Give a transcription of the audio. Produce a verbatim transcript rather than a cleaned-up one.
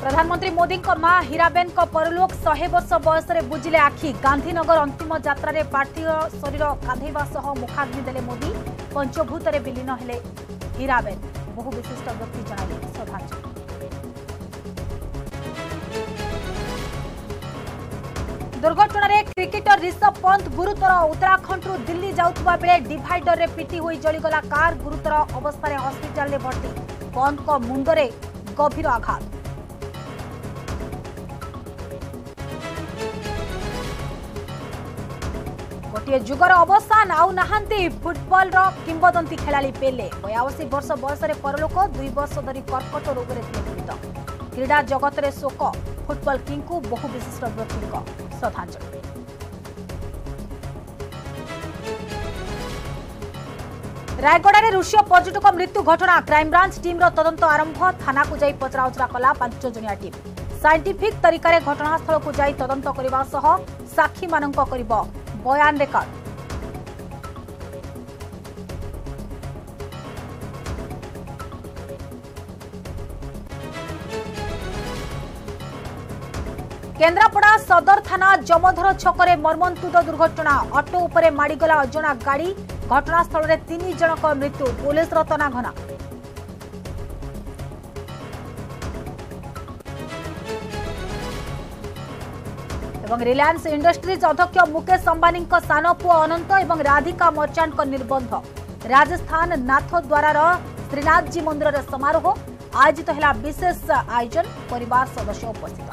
प्रधानमंत्री मोदी मां हीराबेन परलोक सौ वर्ष बयस में बुझिले आखि। गांधीनगर अंतिम यात्रा रे पार्थिव शरीर गाधेवा सह मुखाग्नि देले मोदी। पंचभूत में विलीन हेले हीराबेन। बहु विशिष्ट व्यक्ति जणाइले श्रद्धांजलि। दुर्घटना रे क्रिकेटर ऋषभ पंत गुरुतर। उत्तराखंड दिल्ली जाउतबा बेले डिवाइडर रे पिटी होई जलिगला कार। गुरुतर अवस्था रे हॉस्पिटल रे भर्ती। पंत को मुंडरे गंभीर आघात। गोटे जुगर अवसान आउ नाहंती फुटबॉल रो किंवदंती खेलाड़ी पेले। बयासी वर्ष बयस रे परलोक। दुई वर्ष धरी कर्कट रोग रे पीड़ित। क्रीडा जगत रे शोक। फुटबॉल किंग को बहु विशिष्ट व्यक्ति श्रद्धांजलि। रायगढ़ में रूसिय पर्यटक मृत्यु घटना। क्राइमब्रांच टीम तदंत आरंभ। थाना को जाई पचराउचरा कला पांच जनिया टीम। साइंटिफिक तरीका रे घटनास्थल को जाई तदंत करबा सह साक्षी मानंक करिब बयान रेकर्ड। केन्द्रापड़ा सदर थाना जमधर छकरे मर्मन्तुद दुर्घटना। अटो उपरे माड़ीगला अजना गाड़ी। घटनास्थल में तीन जनक मृत्यु। पुलिस तनाघना। रिलायंस इंडस्ट्रीज अध्यक्ष मुकेश अंबानी सान पुओ अनंत और राधिका मर्चांट निर्बंध। राजस्थान नाथद्वारार श्रीनाथजी मंदिर समारोह आयोजित। विशेष आयोजन परिवार सदस्य उपस्थित।